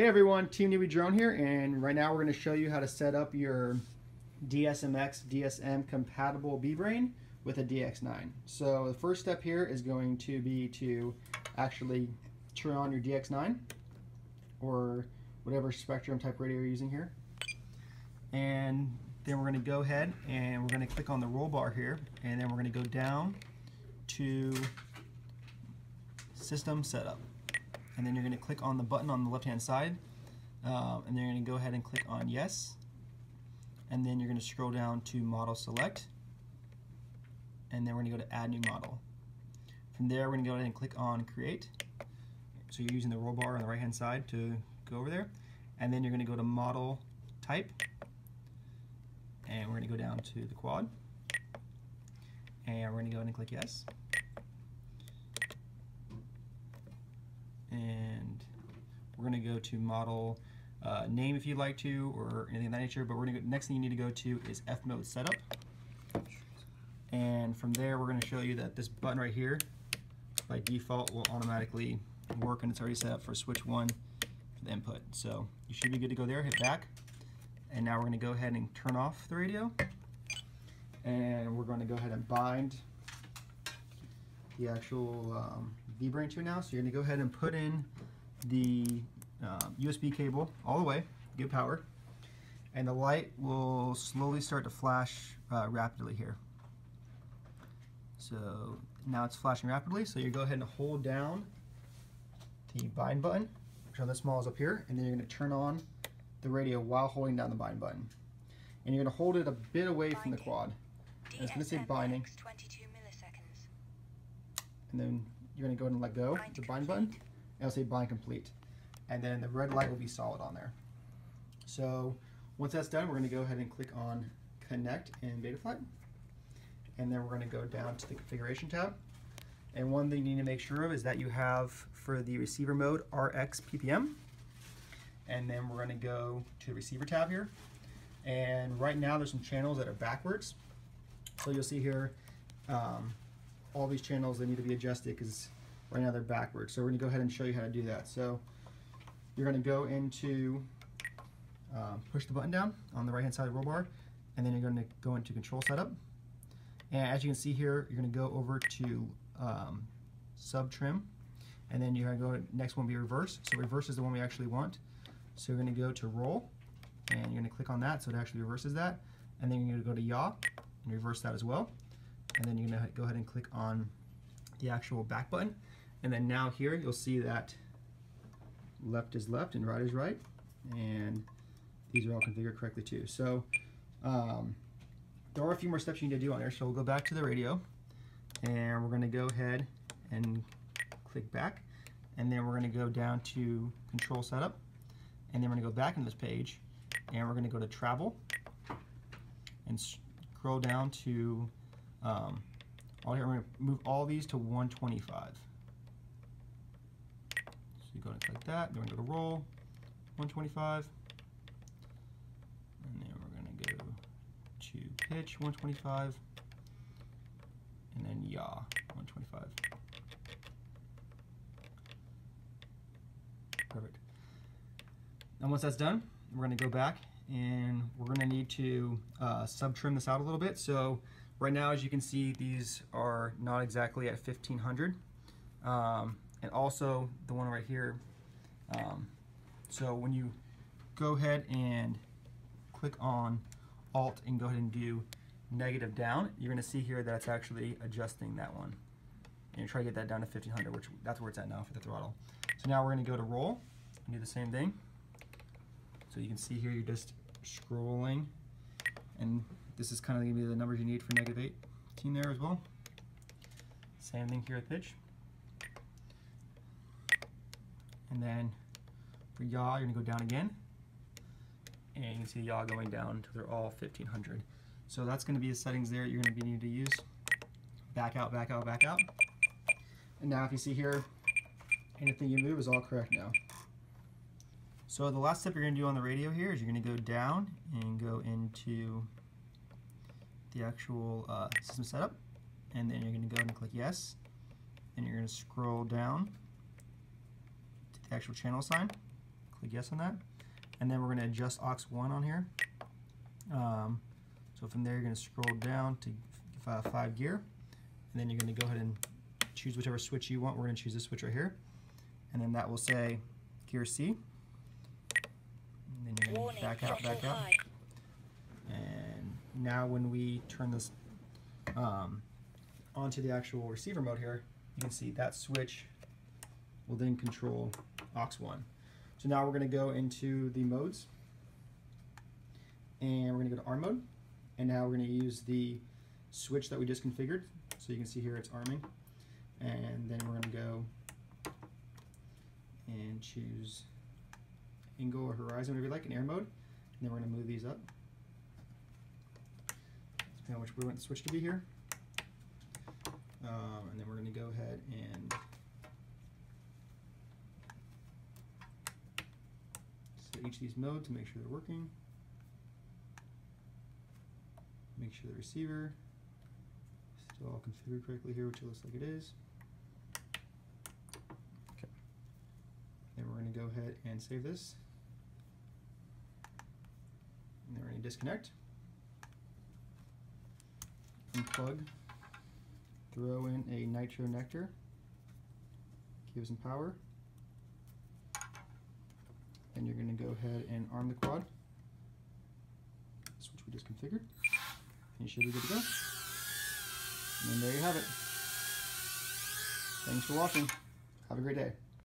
Hey everyone, Team NewBeeDrone here, and right now we're going to show you how to set up your DSMX, DSM compatible BeeBrain with a DX9. So the first step here is going to be to actually turn on your DX9 or whatever spectrum type radio you're using here. And then we're going to go ahead and we're going to click on the roll bar here, and then we're going to go down to System Setup. And then you're going to click on the button on the left hand side, and then you're going to go ahead and click on yes, and then you're going to scroll down to model select, and then we're going to go to add new model. From there we're going to go ahead and click on create, so you're using the roll bar on the right hand side to go over there, and then you're going to go to model type, and we're going to go down to the quad, and we're going to go ahead and click yes. And we're going to go to model name if you'd like to, or anything of that nature, but we're going to go, next thing you need to go to is F-Mode setup. And from there we're going to show you that this button right here by default will automatically work, and it's already set up for switch 1 for the input. So you should be good to go there. Hit back, and now we're going to go ahead and turn off the radio, and we're going to go ahead and bind the actual BeeBrain to now. So you're going to go ahead and put in the USB cable all the way, get power, and the light will slowly start to flash rapidly here. So now it's flashing rapidly, so you go ahead and hold down the bind button, which on this model is up here, and then you're going to turn on the radio while holding down the bind button. And you're going to hold it a bit away from the quad. And it's going to say binding. And then you're going to go ahead and let go of the bind button, and it'll say bind complete. And then the red light will be solid on there. So once that's done, we're going to go ahead and click on Connect in Betaflight. And then we're going to go down to the Configuration tab. And one thing you need to make sure of is that you have, for the receiver mode, RX PPM. And then we're going to go to the Receiver tab here. And right now there's some channels that are backwards. So you'll see here, all these channels, they need to be adjusted because right now they're backwards. So we're going to go ahead and show you how to do that. So you're going to go into, push the button down on the right hand side of the roll bar, and then you're going to go into control setup. And as you can see here, you're going to go over to sub trim, and then you're going to go to, next one will be reverse. So reverse is the one we actually want. So you're going to go to roll, and you're going to click on that so it actually reverses that. And then you're going to go to yaw and reverse that as well. And then you're going to go ahead and click on the actual back button. And then now here you'll see that left is left and right is right. And these are all configured correctly too. So there are a few more steps you need to do on there. So we'll go back to the radio, and we're going to go ahead and click back. And then we're going to go down to control setup. And then we're going to go back into this page, and we're going to go to travel and scroll down to all here. We're going to move all these to 125. So you go and click that, then we're going to go to roll, 125, and then we're going to go to pitch, 125, and then yaw, 125. Perfect. And once that's done, we're going to go back, and we're going to need to sub-trim this out a little bit. So right now, as you can see, these are not exactly at 1500, and also the one right here. So when you go ahead and click on Alt and go ahead and do negative down, you're going to see here that it's actually adjusting that one. And you try to get that down to 1500, which that's where it's at now for the throttle. So now we're going to go to roll and do the same thing. So you can see here, you're just scrolling, and this is kind of going to be the numbers you need for negative 18 there as well. Same thing here at pitch. And then for yaw, you're going to go down again. And you can see yaw going down until they're all 1500. So that's going to be the settings there you're going to need to use. Back out, back out, back out. And now if you see here, anything you move is all correct now. So the last step you're going to do on the radio here is you're going to go down and go into the actual system setup, and then you're going to go ahead and click yes, and you're going to scroll down to the actual channel sign, click yes on that. And then we're going to adjust aux1 on here. So from there you're going to scroll down to 5 gear, and then you're going to go ahead and choose whichever switch you want. We're going to choose this switch right here, and then that will say gear C. And then you're going to back out, and now when we turn this onto the actual receiver mode here, you can see that switch will then control aux1. So now we're going to go into the modes, and we're going to go to arm mode, and now we're going to use the switch that we just configured. So you can see here it's arming, and then we're going to go and choose angle or horizon, whatever you like, in air mode, and then we're going to move these up. Depending on which we want the switch to be here, and then we're going to go ahead and set each of these modes to make sure they're working. Make sure the receiver is still all configured correctly here, which it looks like it is. Okay. Then we're going to go ahead and save this. And then we're going to disconnect, unplug, throw in a nitro nectar, give it some power. Then you're going to go ahead and arm the quad, switch we just configured. You should be good to go. And there you have it. Thanks for watching. Have a great day.